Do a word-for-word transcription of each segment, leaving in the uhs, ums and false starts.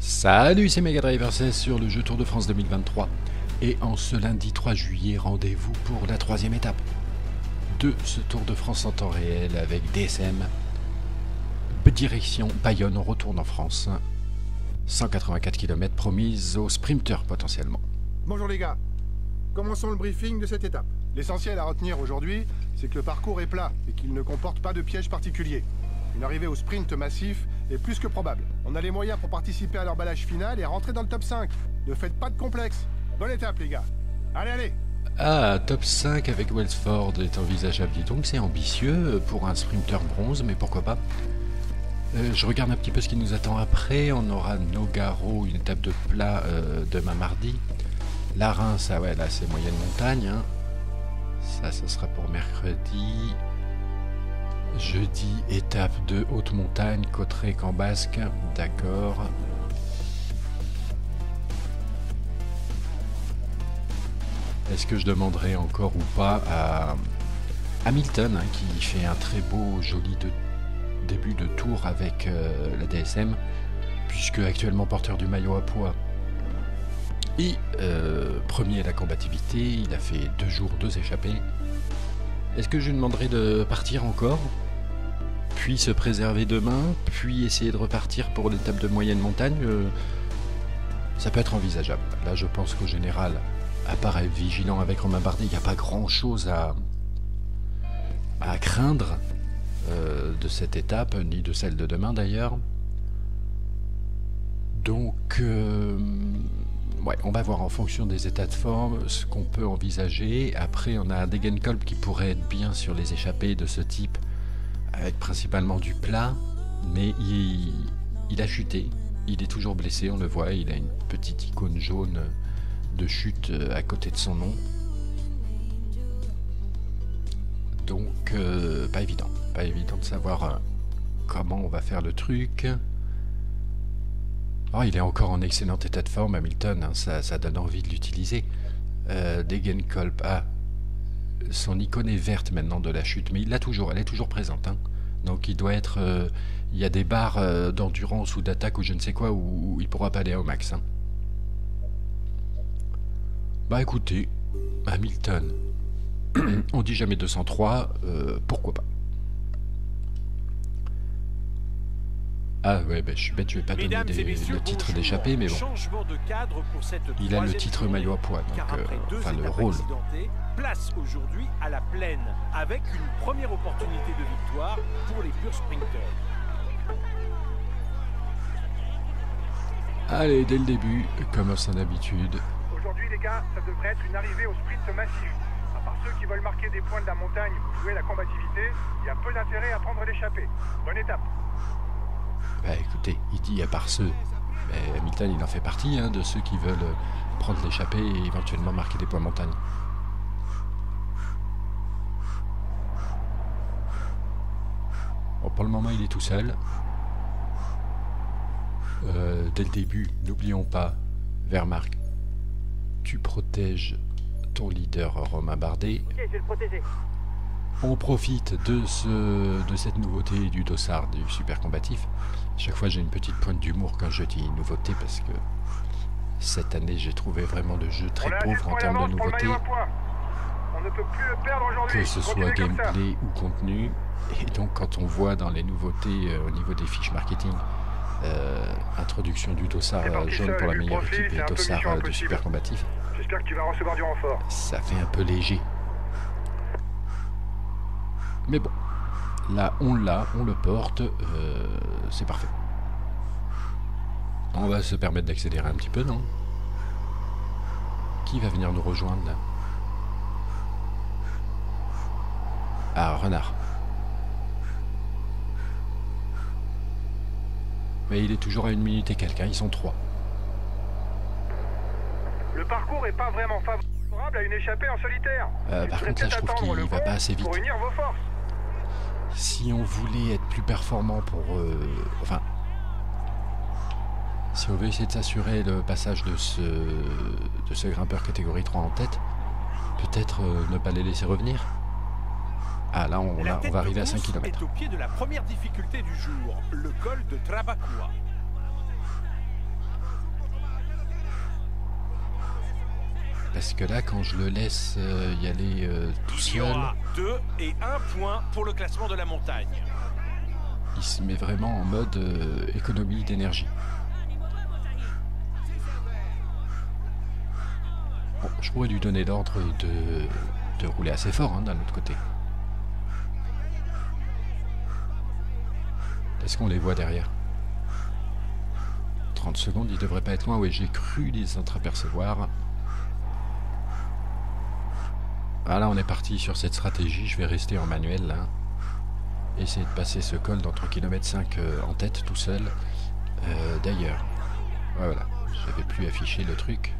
Salut, c'est Megadriver seize sur le jeu Tour de France deux mille vingt-trois. Et en ce lundi trois juillet, rendez-vous pour la troisième étape de ce Tour de France en temps réel avec D S M. Direction Bayonne, on retourne en France. cent quatre-vingt-quatre kilomètres promises aux sprinteurs potentiellement. Bonjour les gars, commençons le briefing de cette étape. L'essentiel à retenir aujourd'hui, c'est que le parcours est plat et qu'il ne comporte pas de pièges particuliers. Une arrivée au sprint massif est plus que probable. On a les moyens pour participer à l'emballage final et rentrer dans le top cinq. Ne faites pas de complexe. Bonne étape les gars. Allez, allez. Ah, top cinq avec Wellsford est envisageable, dis donc, c'est ambitieux pour un sprinter bronze, mais pourquoi pas. Euh, je regarde un petit peu ce qui nous attend après. On aura Nogaro, une étape de plat euh, demain mardi. La Reims, ça, ouais, là c'est moyenne montagne. Hein. Ça, ça sera pour mercredi. Jeudi, étape de haute montagne, Cotteret, Camp Basque. D'accord. Est-ce que je demanderai encore ou pas à Hamilton, hein, qui fait un très beau, joli de début de tour avec euh, la D S M, puisque actuellement porteur du maillot à poids et euh, premier à la combativité, il a fait deux jours, deux échappées. Est-ce que je lui demanderai de partir encore, puis se préserver demain, puis essayer de repartir pour l'étape de moyenne montagne? euh, Ça peut être envisageable. Là, je pense qu'au général, à part être vigilant avec Romain Bardet, il n'y a pas grand-chose à, à craindre. Euh, de cette étape, ni de celle de demain d'ailleurs. Donc, euh, ouais, on va voir en fonction des états de forme ce qu'on peut envisager. Après, on a Degenkolb qui pourrait être bien sur les échappées de ce type, avec principalement du plat, mais il, il a chuté. Il est toujours blessé, on le voit, il a une petite icône jaune de chute à côté de son nom. Donc, euh, pas évident. Pas évident de savoir euh, comment on va faire le truc. Oh, il est encore en excellent état de forme, Hamilton. Hein, ça, ça donne envie de l'utiliser. Euh, Degenkolb, ah, son icône est verte maintenant de la chute, mais il l'a toujours. Elle est toujours présente. Hein. Donc, il doit être. Euh, il y a des barres euh, d'endurance ou d'attaque ou je ne sais quoi où, où il pourra pas aller au max. Hein. Bah, écoutez, Hamilton. On dit jamais deux cent trois, euh, pourquoi pas. Ah ouais, bah, je suis bête, je vais pas Mesdames donner des, le titre d'échappée, mais bon. De cadre pour cette il a le titre maillot à poids, donc euh, enfin le rôle. Place aujourd'hui à la plaine, avec une première opportunité de victoire pour les purs sprinters. Allez, dès le début, comme à son habitude. Aujourd'hui les gars, ça devrait être une arrivée au sprint massif. Par ceux qui veulent marquer des points de la montagne ou jouer la combativité, il y a peu d'intérêt à prendre l'échappée. Bonne étape. Bah écoutez, il dit à part ceux, mais Hamilton il en fait partie, hein, de ceux qui veulent prendre l'échappée et éventuellement marquer des points de montagne. Bon, pour le moment il est tout seul. Euh, dès le début, n'oublions pas, Wehrmark, tu protèges ton leader Romain Bardet. Okay, je vais le protéger. On profite de, ce, de cette nouveauté du dossard du super combatif. Chaque fois j'ai une petite pointe d'humour quand je dis nouveauté parce que cette année j'ai trouvé vraiment le jeu très pauvre en termes de nouveautés. On ne peut plus le perdre aujourd'hui. Que ce soit gameplay ou contenu. Et donc quand on voit dans les nouveautés euh, au niveau des fiches marketing, euh, introduction du dossard jaune pour la meilleure équipe et dossard du super combatif. J'espère que tu vas recevoir du renfort. Ça fait un peu léger. Mais bon, là on l'a, on le porte, euh, c'est parfait. On va se permettre d'accélérer un petit peu, non? Qui va venir nous rejoindre là? Ah, Renard. Mais il est toujours à une minute et quelqu'un, ils sont trois. Le parcours n'est pas vraiment favorable à une échappée en solitaire. Euh, par contre, là, je trouve qu'il va pas assez vite. Pour unir vos forces. Si on voulait être plus performant pour... Euh, enfin... Si on veut essayer de s'assurer le passage de ce, de ce grimpeur catégorie trois en tête, peut-être euh, ne pas les laisser revenir. Ah, là, on, là, on va arriver à cinq kilomètres. Est au pied de la première difficulté du jour, le col de Trabacoa. Parce que là, quand je le laisse euh, y aller euh, tout seul... Il y aura deux et un point pour le classement de la montagne. Il se met vraiment en mode euh, économie d'énergie. Bon, je pourrais lui donner l'ordre de, de rouler assez fort hein, d'un autre côté. Est-ce qu'on les voit derrière? Trente secondes, il devrait pas être loin. Oui, j'ai cru les entreapercevoir. Voilà, on est parti sur cette stratégie. Je vais rester en manuel là. Essayer de passer ce col d'entre kilomètre cinq euh, en tête tout seul. Euh, D'ailleurs, ouais, voilà, j'avais plus affiché le truc.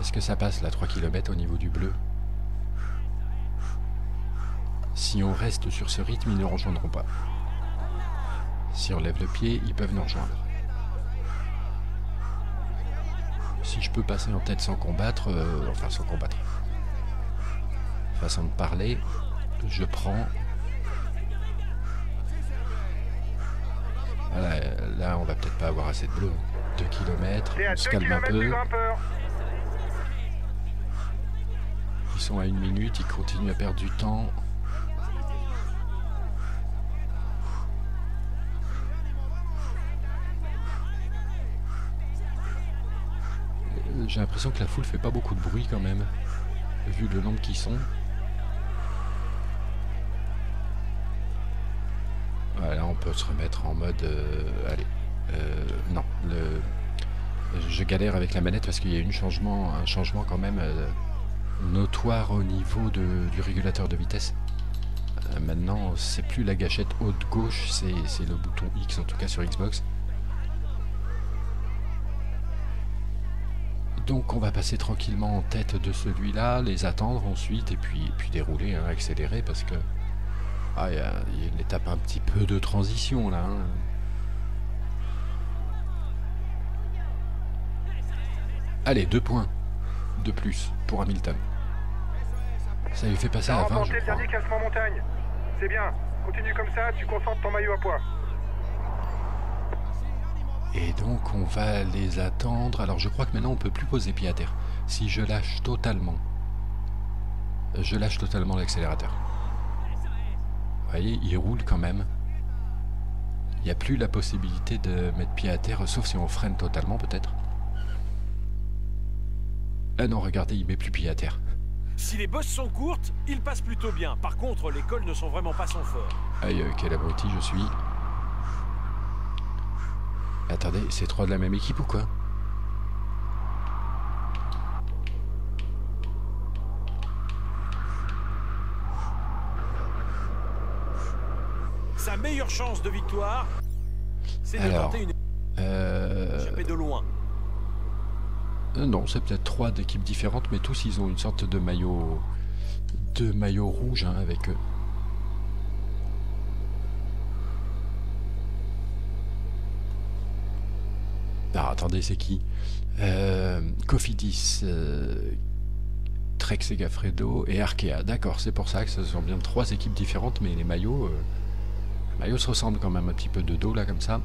Est-ce que ça passe là, trois kilomètres au niveau du bleu? Si on reste sur ce rythme, ils ne rejoindront pas. Si on lève le pied, ils peuvent nous rejoindre. Si je peux passer en tête sans combattre, euh, enfin sans combattre, façon de parler, je prends. Voilà, là on va peut-être pas avoir assez de bleu. deux kilomètres, on se calme un peu. Ils sont à une minute, ils continuent à perdre du temps. J'ai l'impression que la foule fait pas beaucoup de bruit quand même, vu le nombre qu'ils sont. Voilà, on peut se remettre en mode... Euh, allez, euh, non, le, je galère avec la manette parce qu'il y a une changement, un changement quand même euh, notoire au niveau de, du régulateur de vitesse. Euh, maintenant, c'est plus la gâchette haute-gauche, c'est le bouton X, en tout cas sur Xbox. Donc on va passer tranquillement en tête de celui-là, les attendre ensuite et puis, et puis dérouler, hein, accélérer parce que ah, y a, y a une étape un petit peu de transition là. Hein. Allez, deux points de plus pour Hamilton. Ça lui fait passer à vingt, je crois. Le dernier classement montagne. C'est bien, continue comme ça, tu confortes ton maillot à poids. Et donc on va les attendre. Alors je crois que maintenant on peut plus poser pied à terre. Si je lâche totalement, je lâche totalement l'accélérateur. Vous voyez, il roule quand même. Il n'y a plus la possibilité de mettre pied à terre, sauf si on freine totalement peut-être. Ah non, regardez, il met plus pied à terre. Si les bosses sont courtes, il passe plutôt bien. Par contre, les cols ne sont vraiment pas son fort. Aïe, quel abruti je suis. Attendez, c'est trois de la même équipe ou quoi? Sa meilleure chance de victoire, c'est de tenter une... Euh... Échappée de loin. Non, c'est peut-être trois d'équipes différentes, mais tous ils ont une sorte de maillot... de maillot rouge hein, avec eux. Ah, attendez, c'est qui? euh, Cofidis, euh, Trek Segafredo et Arkea. D'accord, c'est pour ça que ce sont bien trois équipes différentes, mais les maillots, euh, les maillots se ressemblent quand même un petit peu de dos, là, comme ça.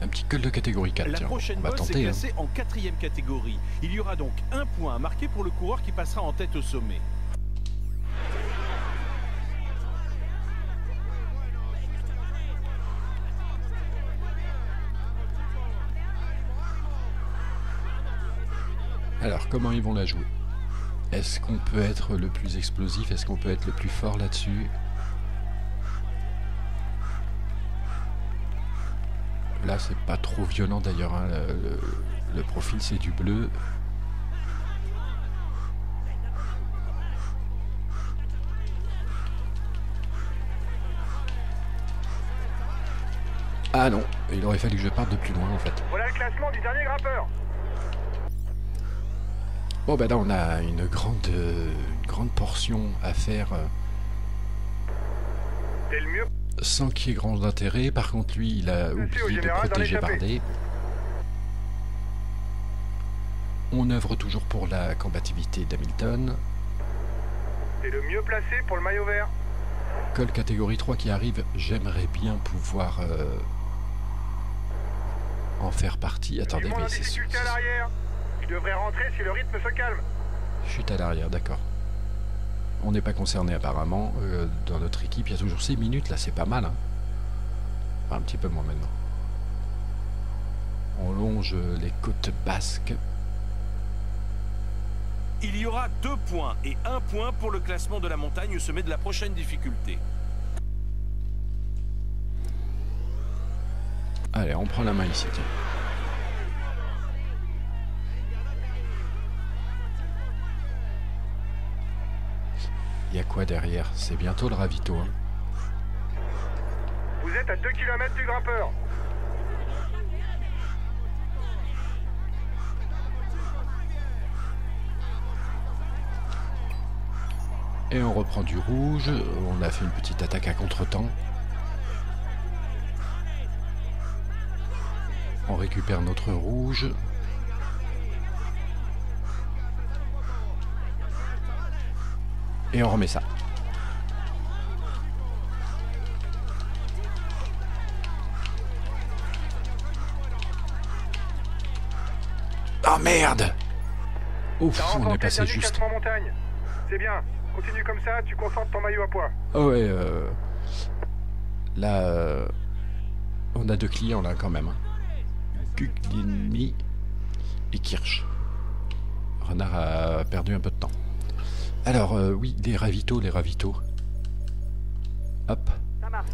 Un petit col de catégorie quatre, la tiens, prochaine on va tenter. Est classée hein. En quatrième catégorie. Il y aura donc un point marqué pour le coureur qui passera en tête au sommet. Alors, comment ils vont la jouer? Est-ce qu'on peut être le plus explosif? Est-ce qu'on peut être le plus fort là-dessus? Là, là c'est pas trop violent d'ailleurs. Hein. Le, le profil, c'est du bleu. Ah non, il aurait fallu que je parte de plus loin en fait. Voilà le classement du dernier grimpeur. Bon ben là on a une grande, euh, une grande portion à faire euh, mieux. Sans qu'il y ait grand intérêt. Par contre lui il a oublié de protéger Bardet. On œuvre toujours pour la combativité d'Hamilton. C'est le mieux placé pour le maillot vert. Col catégorie trois qui arrive, j'aimerais bien pouvoir euh, en faire partie. Attendez, mais c'est... Tu devrais rentrer si le rythme se calme. Chute à l'arrière, d'accord. On n'est pas concerné apparemment. Euh, dans notre équipe, il y a toujours six minutes, là, c'est pas mal. Hein. Enfin, un petit peu moins maintenant. On longe les côtes basques. Il y aura deux points et un point pour le classement de la montagne au sommet de la prochaine difficulté. Allez, on prend la main ici. Tiens. Il y a quoi derrière? C'est bientôt le ravito. Hein. Vous êtes à deux kilomètres du grimpeur. Et on reprend du rouge, on a fait une petite attaque à contre-temps. On récupère notre rouge. Et on remet ça. Oh merde! Ouf, on est passé juste. C'est bien. Continue comme ça, tu concentres ton maillot à poids. Oh ouais, euh... là, euh... on a deux clients là quand même. Hein. Kuklinmi et Kirsch. Renard a perdu un peu de temps. Alors, euh, oui, des ravitaux, les ravitaux. Hop. Ça marche,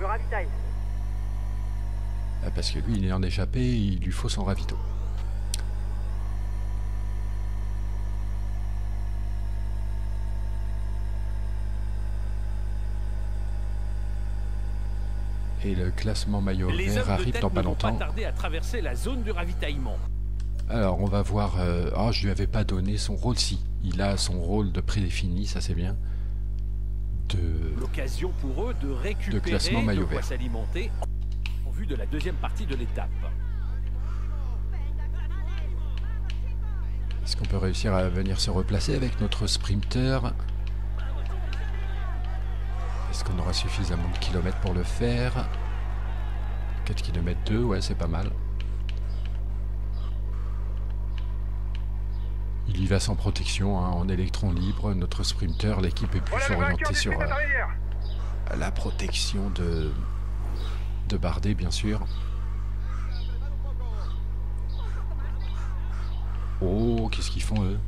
le ravitaille. Ah, parce que lui, il est en échappé, il lui faut son ravito. Et le classement maillot vert arrive dans pas longtemps. Tarder à traverser la zone du ravitaillement. Alors on va voir... Euh... Oh, je lui avais pas donné son rôle, si. Il a son rôle de prédéfini, ça c'est bien. De... L'occasion pour eux de récupérer de classement maillot vert. S'alimenter en vue de la deuxième partie de l'étape. Est-ce qu'on peut réussir à venir se replacer avec notre sprinter ? Est-ce qu'on aura suffisamment de kilomètres pour le faire? Quatre virgule deux kilomètres, ouais, c'est pas mal. Il y va sans protection, hein, en électron libre. Notre sprinter, l'équipe est plus voilà orientée sur euh, la protection de, de Bardet, bien sûr. Oh, qu'est-ce qu'ils font, eux?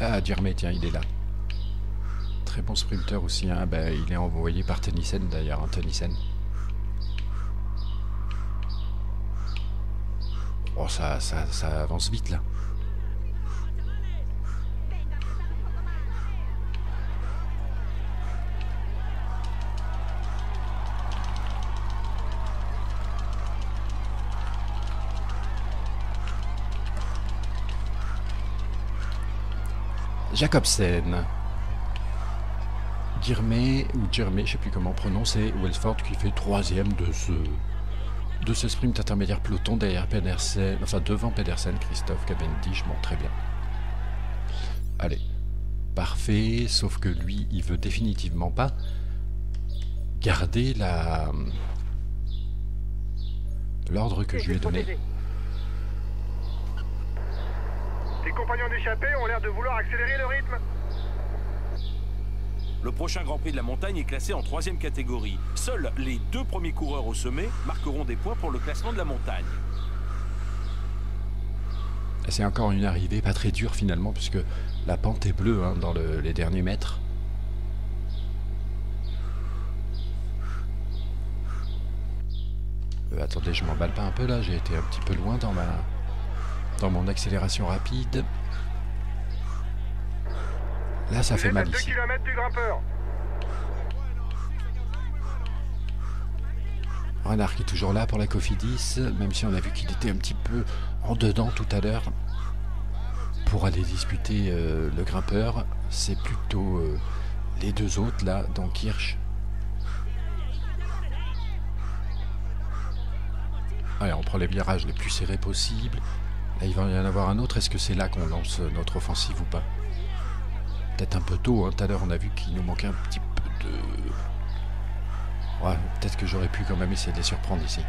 Ah, Girmay, tiens, il est là. Très bon sprinter aussi, hein. Ben, il est envoyé par Tennyson d'ailleurs, hein, Tennyson. Oh, ça, ça, ça avance vite là. Jacobsen. Girmay, ou Girmay, je sais plus comment prononcer, Wellsford qui fait troisième de ce, de ce sprint intermédiaire peloton derrière Pedersen, enfin devant Pedersen, Christophe Cabendi, je monte très bien. Allez, parfait, sauf que lui, il veut définitivement pas garder la l'ordre que je lui ai donné. Tes compagnons d'échappée ont l'air de vouloir accélérer le rythme. Le prochain Grand Prix de la montagne est classé en troisième catégorie. Seuls les deux premiers coureurs au sommet marqueront des points pour le classement de la montagne. C'est encore une arrivée pas très dure finalement, puisque la pente est bleue, hein, dans le, les derniers mètres. Euh, attendez, je m'emballe pas un peu là, j'ai été un petit peu loin dans, ma, dans mon accélération rapide. Là, ça fait mal ici. deux kilomètres du grimpeur. Renard qui est toujours là pour la Cofidis, même si on a vu qu'il était un petit peu en dedans tout à l'heure pour aller disputer euh, le grimpeur. C'est plutôt euh, les deux autres là, dans Kirsch. Allez, on prend les virages les plus serrés possibles. Là, il va y en avoir un autre. Est-ce que c'est là qu'on lance notre offensive ou pas? Peut-être un peu tôt, hein. Tout à l'heure on a vu qu'il nous manquait un petit peu de... Ouais, peut-être que j'aurais pu quand même essayer de les surprendre ici.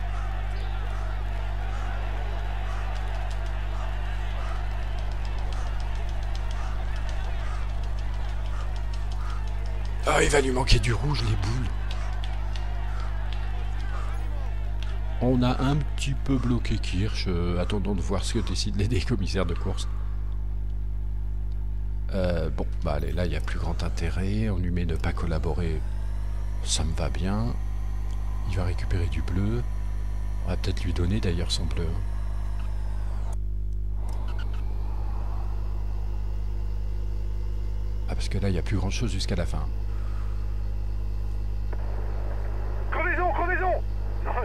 Ah, il va lui manquer du rouge, les boules. On a un petit peu bloqué Kirsch. Euh, attendons de voir ce que décident les commissaires de course. Euh, bon, bah allez, là, il n'y a plus grand intérêt. On lui met ne pas collaborer. Ça me va bien. Il va récupérer du bleu. On va peut-être lui donner d'ailleurs son bleu. Ah, parce que là, il n'y a plus grand-chose jusqu'à la fin.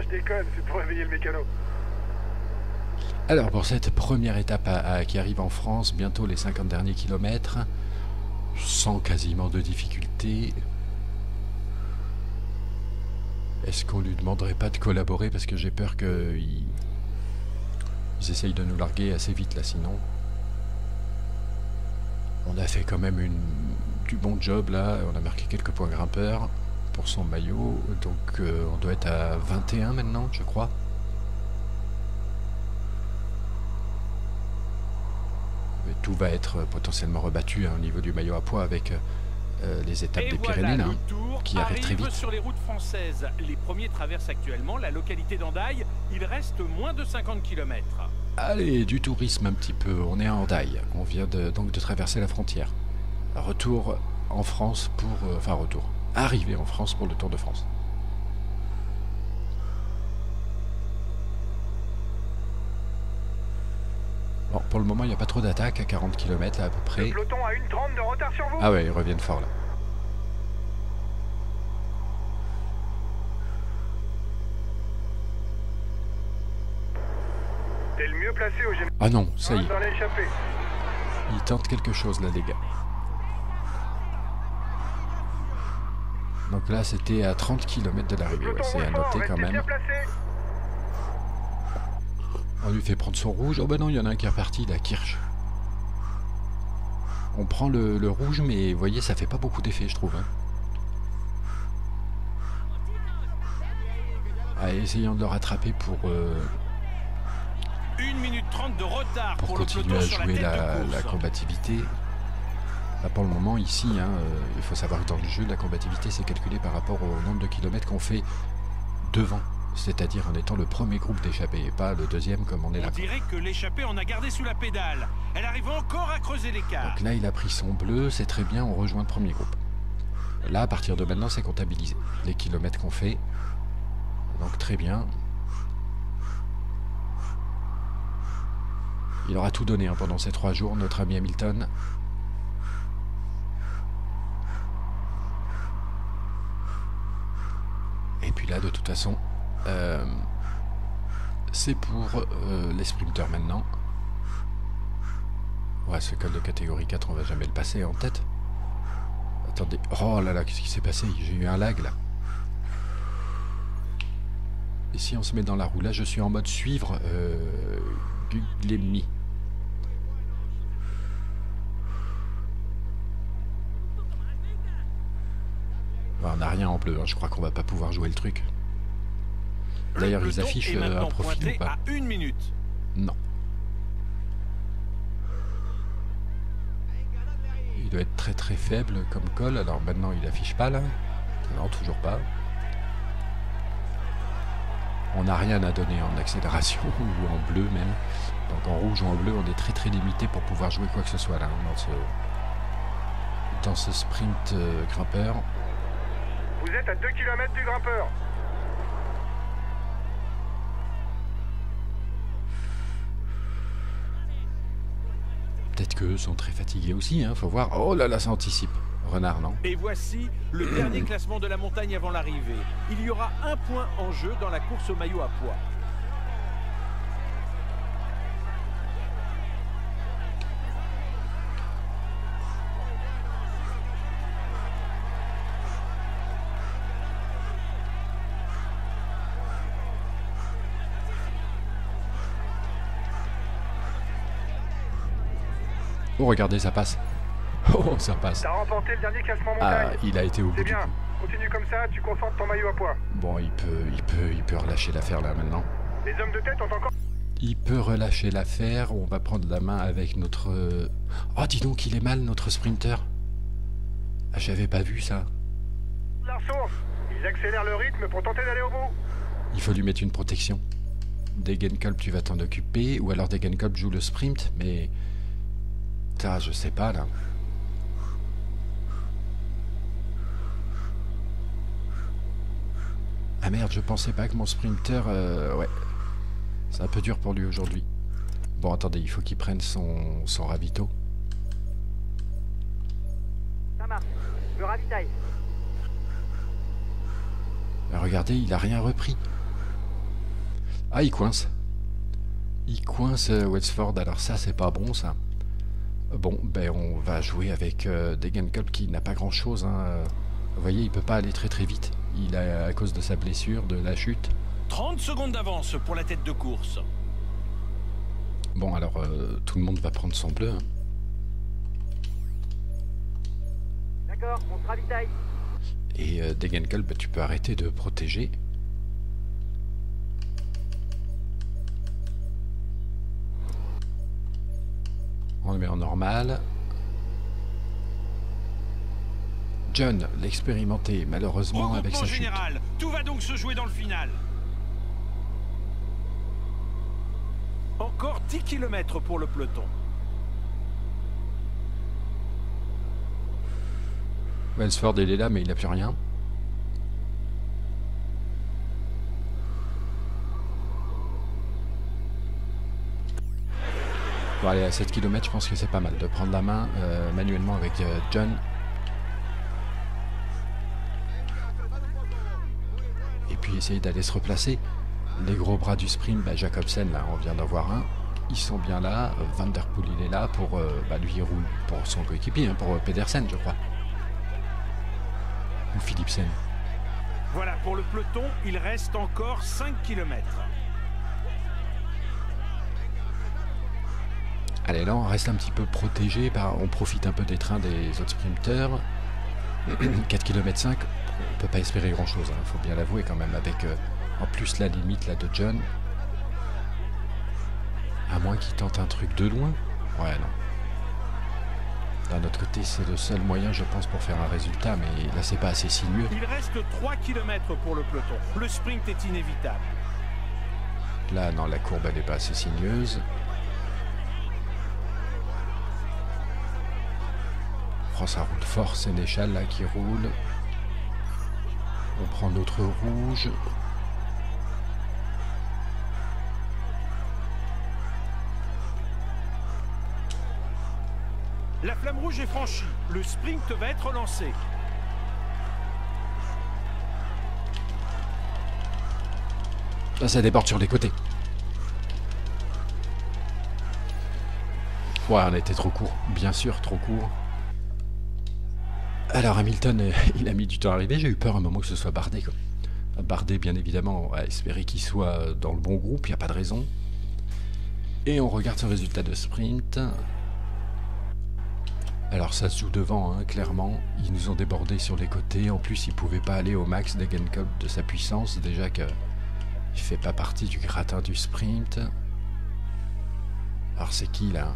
Déconne, c'est pour réveiller le mécano. Alors pour cette première étape à, à, qui arrive en France, bientôt les cinquante derniers kilomètres, sans quasiment de difficulté. Est-ce qu'on lui demanderait pas de collaborer, parce que j'ai peur qu'ils ils essayent de nous larguer assez vite là sinon. On a fait quand même une, du bon job là, on a marqué quelques points grimpeurs. Pour son maillot, donc euh, on doit être à vingt et un maintenant, je crois. Mais tout va être potentiellement rebattu hein, au niveau du maillot à pois avec euh, les étapes et des voilà, Pyrénées là, qui arrivent très vite. Sur les routes françaises, les premiers traversent actuellement la localité d'Andaï. Il reste moins de cinquante kilomètres. Allez, du tourisme un petit peu. On est à Andaï. On vient de, donc de traverser la frontière. Retour en France pour, euh, enfin retour. Arrivé en France pour le Tour de France. Bon, pour le moment, il n'y a pas trop d'attaque à quarante kilomètres là, à peu près. Le peloton a une trente de retard sur vous. Ah ouais, ils reviennent fort là. T'es le mieux placé au général. Ah non, ça y est. Ils tentent quelque chose là, les gars. Donc là, c'était à trente kilomètres de l'arrivée, ouais, c'est à noter quand même. On lui fait prendre son rouge. Oh bah ben non, il y en a un qui est reparti, la Kirsch. On prend le, le rouge, mais vous voyez, ça fait pas beaucoup d'effet, je trouve. Hein. Allez, essayons de le rattraper pour... Euh, une minute trente de retard pour, pour continuer à jouer la, la combativité. Là, pour le moment, ici, hein, euh, il faut savoir que dans le jeu, la combativité, c'est calculé par rapport au nombre de kilomètres qu'on fait devant, c'est-à-dire en étant le premier groupe d'échappés et pas le deuxième comme on est là. On dirait que l'échappée en a gardé sous la pédale. Elle arrive encore à creuser l'écart. Donc là, il a pris son bleu, c'est très bien, on rejoint le premier groupe. Là, à partir de maintenant, c'est comptabilisé. Les kilomètres qu'on fait, donc très bien. Il aura tout donné hein, pendant ces trois jours, notre ami Hamilton. Et puis là, de toute façon, euh, c'est pour euh, les sprinteurs maintenant. Ouais, ce col de catégorie quatre, on va jamais le passer en tête. Attendez, oh là là, qu'est-ce qui s'est passé? J'ai eu un lag là. Et si on se met dans la roue, là je suis en mode suivre euh, Kuklinmi. On n'a rien en bleu, hein. Je crois qu'on va pas pouvoir jouer le truc. D'ailleurs, ils affichent euh, un profil ou pas? Une minute. Non. Il doit être très très faible comme col. Alors maintenant, il affiche pas là. Non, toujours pas. On n'a rien à donner en accélération ou en bleu même. Donc en rouge ou en bleu, on est très très limité pour pouvoir jouer quoi que ce soit là. Hein, dans, ce... dans ce sprint euh, grimpeur. Vous êtes à deux kilomètres du grimpeur. Peut-être qu'eux sont très fatigués aussi, hein, faut voir. Oh là là, ça anticipe. Renard, non? Et voici le dernier classement de la montagne avant l'arrivée. Il y aura un point en jeu dans la course au maillot à pois. Oh regardez, ça passe. Oh ça passe. Ah, il a été au bout du coup. Continue comme ça, tu concentres ton maillot à poids. Bon, il peut, il peut, il peut relâcher l'affaire là maintenant. Les hommes de tête ont encore... Il peut relâcher l'affaire, on va prendre la main avec notre... Oh, dis donc, il est mal notre sprinter. Ah, j'avais pas vu ça. La ressource, ils accélèrent le rythme pour tenter d'aller au bout. Il faut lui mettre une protection. Degenkolb, tu vas t'en occuper, ou alors Degenkolb joue le sprint, mais... Putain, je sais pas, là. Ah merde, je pensais pas que mon sprinter... Euh... Ouais. C'est un peu dur pour lui aujourd'hui. Bon, attendez, il faut qu'il prenne son, son ravito. Ça marche, je me ravitaille. Regardez, il a rien repris. Ah, il coince. Il coince euh, Wellsford, alors ça, c'est pas bon, ça. Bon, ben, on va jouer avec euh, Degenkolb qui n'a pas grand-chose. Hein. Vous voyez, il peut pas aller très très vite. Il a, à cause de sa blessure, de la chute... trente secondes d'avance pour la tête de course. Bon, alors, euh, tout le monde va prendre son bleu. Hein. D'accord, on se ravitaille. Et euh, Degenkolb, bah, tu peux arrêter de protéger. On le met en normal. John, l'expérimenté, malheureusement, avec sa chute. Général, tout va donc se jouer dans le final. Encore dix kilomètres pour le peloton. Wellsford, il est là, mais il n'a plus rien. Bon, allez, à sept kilomètres, je pense que c'est pas mal de prendre la main euh, manuellement avec euh, John. Et puis essayer d'aller se replacer. Les gros bras du sprint, bah Jacobsen, là, on vient d'en voir un. Ils sont bien là. Van der Poel, il est là pour... Euh, bah, lui, il roule pour son coéquipier, hein, pour euh, Pedersen, je crois. Ou Philipsen. Voilà, pour le peloton, il reste encore cinq kilomètres. Allez, là, on reste un petit peu protégé. Bah, on profite un peu des trains des autres sprinteurs. quatre virgule cinq kilomètres, on peut pas espérer grand-chose, il hein, faut bien l'avouer quand même, avec... Euh, en plus la limite là de John. À moins qu'il tente un truc de loin. Ouais, non. D'un autre côté, c'est le seul moyen, je pense, pour faire un résultat, mais là c'est pas assez sinueux. Il reste trois kilomètres pour le peloton. Le sprint est inévitable. Là, non, la courbe elle n'est pas assez sinueuse. Oh, ça roule fort, Sénéchal là qui roule. On prend notre rouge. La flamme rouge est franchie. Le sprint va être lancé. Là, ça déborde sur les côtés. Ouais, on était trop court. Bien sûr, trop court. Alors, Hamilton, il a mis du temps à arriver. J'ai eu peur à un moment que ce soit Bardet. Quoi. Bardet, bien évidemment, à espérer qu'il soit dans le bon groupe. Il n'y a pas de raison. Et on regarde ce résultat de sprint. Alors ça se joue devant, hein, clairement, ils nous ont débordé sur les côtés, en plus ils ne pouvaient pas aller au max Degenkolb de sa puissance, déjà qu'il ne fait pas partie du gratin du sprint. Alors c'est qui là?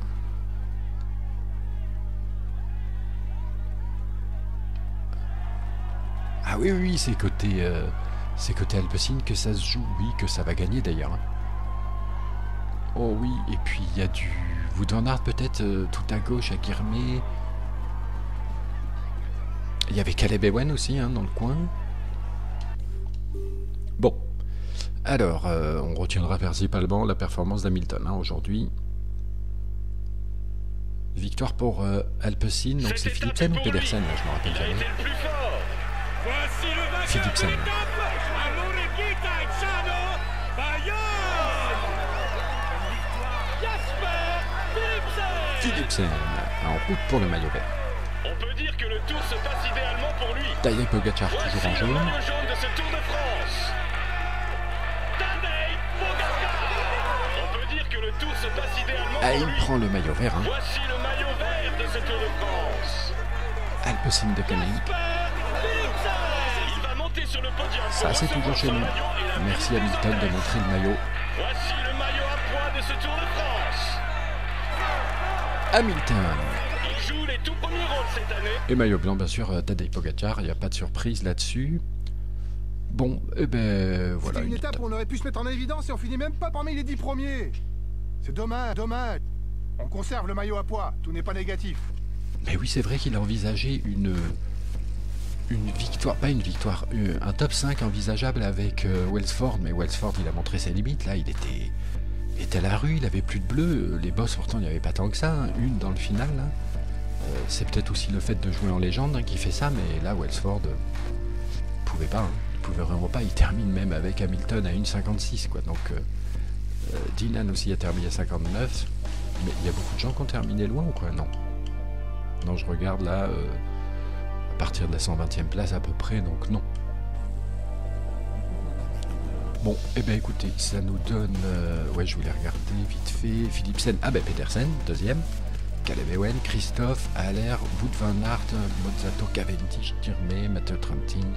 Ah oui, oui, oui, c'est côté, euh, c'est côté Alpecin que ça se joue, oui, que ça va gagner d'ailleurs. Hein. Oh oui, et puis il y a du Woodernard peut-être, euh, tout à gauche à Girmay. Il y avait Caleb Ewan aussi hein, dans le coin. Bon, alors euh, on retiendra principalement la performance d'Hamilton hein, aujourd'hui. Victoire pour euh, Alpecin, donc c'est Philipsen ou Pedersen, là, je me rappelle jamais. Le Philipsen. Philipsen en route pour le maillot vert. On peut dire que le tour se passe idéalement pour lui. Tadej Pogačar toujours en jaune. Le maillot jaune de ce Tour de France. Tadej Pogačar. On peut dire que le tour se passe idéalement ah, pour il lui. Prend le maillot vert. Hein. Voici le maillot vert de ce Tour de France. Alpecin de Cameroun. Ça, c'est toujours chez nous. Merci à Mittal de montrer le maillot. Voici le maillot à poids de ce Tour de France. Hamilton. Il joue les tout premiers rôles cette année. Et maillot blanc, bien sûr, Tadej Pogačar. Il n'y a pas de surprise là-dessus. Bon, et eh ben voilà. Une, une étape où on aurait pu se mettre en évidence et on finit même pas parmi les dix premiers. C'est dommage, dommage. On conserve le maillot à poids, tout n'est pas négatif. Mais oui, c'est vrai qu'il a envisagé une, une victoire, pas une victoire, un top cinq envisageable avec euh, Wellsford. Mais Wellsford, il a montré ses limites, là, il était, il était à la rue, il avait plus de bleu. Les bosses, pourtant, il n'y avait pas tant que ça, hein. Une dans le final. Hein. Euh, c'est peut-être aussi le fait de jouer en légende hein, qui fait ça, mais là, Wellsford ne euh, pouvait pas, hein. Il ne pouvait vraiment pas. Il termine même avec Hamilton à une cinquante-six, quoi. Donc, euh, euh, Dylan aussi a terminé à cinquante-neuf. Mais il y a beaucoup de gens qui ont terminé loin ou quoi? Non. Non, je regarde là, euh, à partir de la cent vingtième place à peu près, donc non. Bon, et eh bien écoutez, ça nous donne... Euh, ouais, je voulais regarder vite fait. Philipsen, ah ben Pedersen, deuxième. Caleb Ewan, Christophe, Haller, Wout van Aert, Mozzato, Cavendish, Girmay, Matteo Trentin,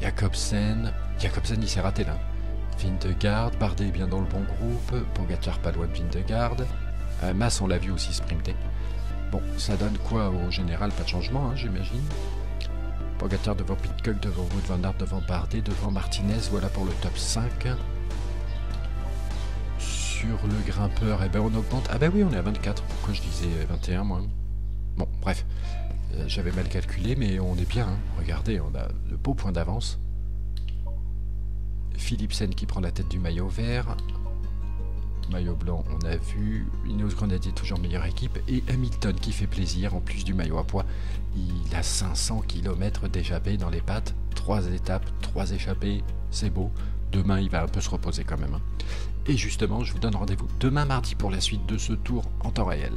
Jacobsen. Jacobsen, il s'est raté là. Vintergaard, Bardet bien dans le bon groupe, Pogačar pas loin de Vintergaard. Euh, Mas, on l'a vu aussi sprinter. Bon, ça donne quoi au général? Pas de changement, hein, j'imagine. Pogačar devant Pitcock, devant Wout van Aert, devant Bardet, devant Martinez. Voilà pour le top cinq. Sur le grimpeur, eh ben on augmente. Ah ben oui, on est à vingt-quatre. Pourquoi je disais vingt et un, moi? Bon, bref. Euh, J'avais mal calculé, mais on est bien. Hein. Regardez, on a de beaux points d'avance. Philipsen qui prend la tête du maillot vert. Maillot blanc, on a vu. Ineos Grenadier, toujours meilleure équipe. Et Hamilton qui fait plaisir, en plus du maillot à poids. Il a cinq cents kilomètres d'échappée dans les pattes. trois étapes, trois échappées, c'est beau. Demain, il va un peu se reposer quand même. Hein. Et justement, je vous donne rendez-vous demain mardi pour la suite de ce tour en temps réel.